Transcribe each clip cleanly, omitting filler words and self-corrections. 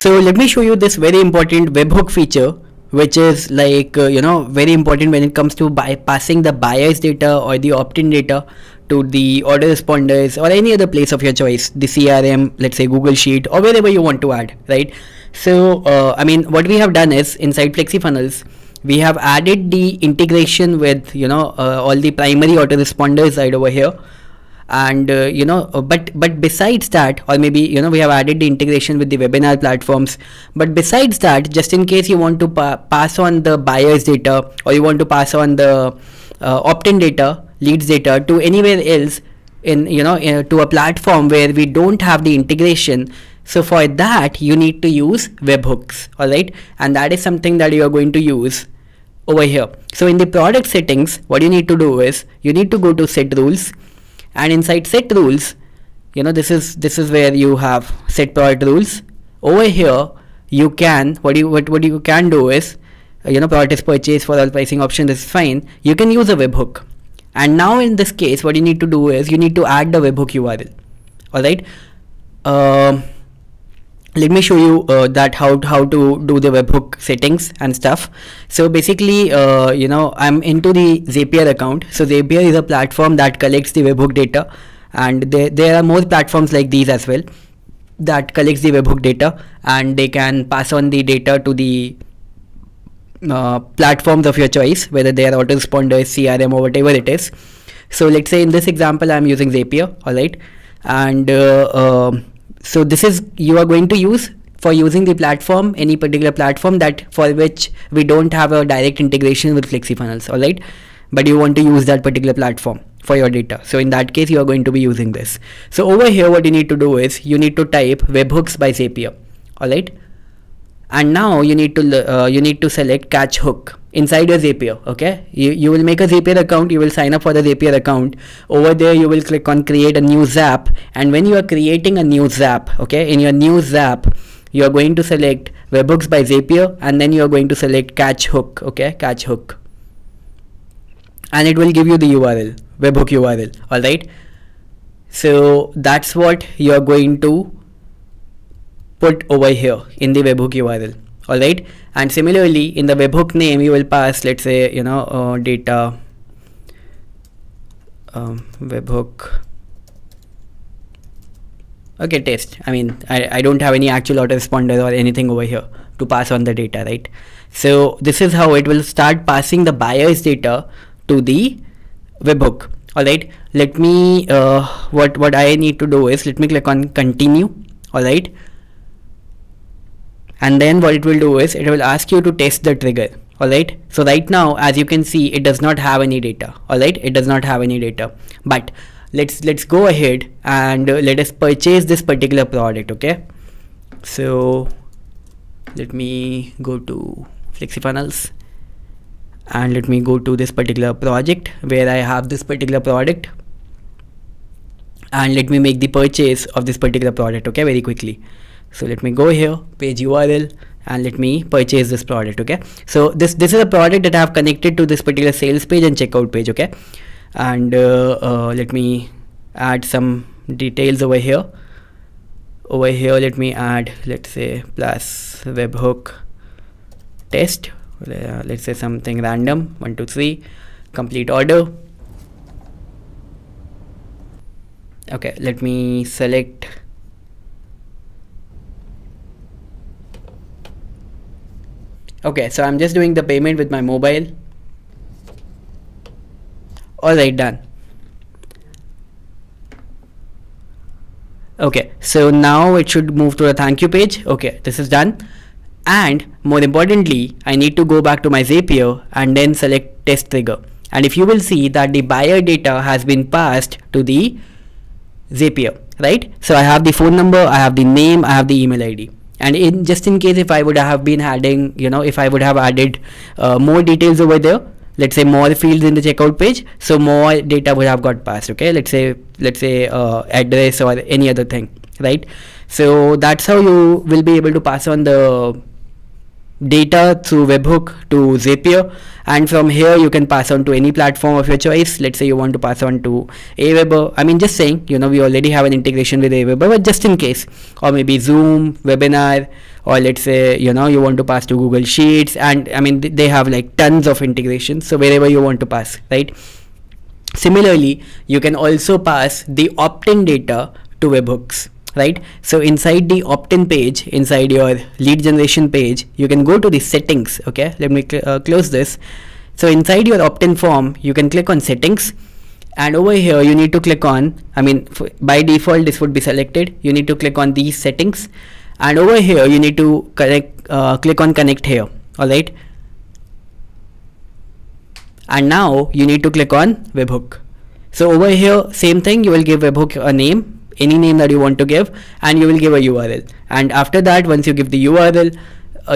So let me show you this very important webhook feature, which is like very important when it comes to bypassing the buyer's data or the opt-in data to the order responders or any other place of your choice, the CRM, let's say Google Sheet, or wherever you want to add, right? So I mean, what we have done is inside FlexiFunnels, we have added the integration with all the primary autoresponders right over here, and but besides that, or maybe we have added the integration with the webinar platforms, but besides that, just in case you want to pass on the buyer's data, or you want to pass on the opt-in data, leads data to anywhere else in to a platform where we don't have the integration, so for that you need to use webhooks, all right? And that is something that you are going to use over here. So in the product settings, what you need to do is you need to go to set rules, and inside set rules, this is where you have set product rules. Over here you can what you can do is product is purchased for all pricing options, this is fine, you can use a webhook. And now in this case, what you need to do is you need to add the webhook URL, all right? Let me show you that how to do the webhook settings and stuff. So basically, I'm into the Zapier account. So Zapier is a platform that collects the webhook data, and there are more platforms like these as well that collects the webhook data, and they can pass on the data to the platforms of your choice, whether they are autoresponders, CRM, or whatever it is. So let's say in this example, I'm using Zapier, all right? And so this is you are going to use for using the platform, any particular platform that for which we don't have a direct integration with FlexiFunnels, all right? But you want to use that particular platform for your data. So in that case, you are going to be using this. So over here, what you need to do is you need to type webhooks by Zapier, all right? And now you need to select catch hook inside your Zapier. Okay, you will make a Zapier account. You will sign up for the Zapier account. Over there, you will click on create a new Zap. And when you are creating a new Zap, okay, in your new Zap, you are going to select webhooks by Zapier, and then you are going to select catch hook. Okay, catch hook, and it will give you the URL, webhook URL. All right. So that's what you are going to put over here in the webhook URL, all right? And similarly, in the webhook name, you will pass, let's say, data webhook. Okay, test. I mean, I don't have any actual autoresponder or anything over here to pass on the data, right? So this is how it will start passing the buyer's data to the webhook. All right, let me, what I need to do is let me click on continue, all right? And then what it will do is it will ask you to test the trigger, all right? So right now, as you can see, it does not have any data, all right? It does not have any data, but let's go ahead and let us purchase this particular product, okay? So let me go to FlexiFunnels and let me go to this particular project where I have this particular product, and let me make the purchase of this particular product, okay, very quickly. So let me go here, page URL, and let me purchase this product, okay? So this is a product that I have connected to this particular sales page and checkout page, okay? And let me add some details over here. Over here, let me add, let's say, plus webhook test. Let's say something random, 1, 2, 3, complete order. Okay, let me select . Okay, so I'm just doing the payment with my mobile. All right, done. Okay, so now it should move to a thank you page. Okay, this is done. And more importantly, I need to go back to my Zapier and then select test trigger. And if you will see that the buyer data has been passed to the Zapier, right? So I have the phone number, I have the name, I have the email ID. And just in case if I would have been adding, if I would have added more details over there, let's say more fields in the checkout page, so more data would have got passed, okay? Let's say address or any other thing, right? So that's how you will be able to pass on the data through webhook to Zapier, and from here you can pass on to any platform of your choice. Let's say you want to pass on to Aweber. I mean, just saying, you know, we already have an integration with Aweber, but just in case, or maybe Zoom, Webinar, or let's say, you know, you want to pass to Google Sheets, and I mean, they have like tons of integrations, so wherever you want to pass, right? Similarly, you can also pass the opt-in data to webhooks, right? So inside the opt-in page, inside your lead generation page, you can go to the settings. Okay, let me close this. So inside your opt-in form, you can click on settings, and over here you need to click on, I mean, by default this would be selected. You need to click on these settings, and over here you need to click on connect here. All right, and now you need to click on webhook. So over here, same thing, you will give webhook a name, any name that you want to give, and you will give a URL. And after that, once you give the URL,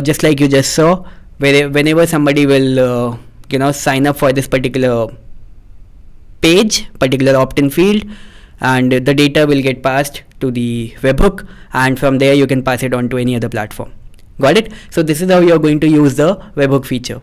just like you just saw, whenever somebody will you know, sign up for this particular page, particular opt-in field, and the data will get passed to the webhook, and from there you can pass it on to any other platform. Got it? So this is how you are going to use the webhook feature.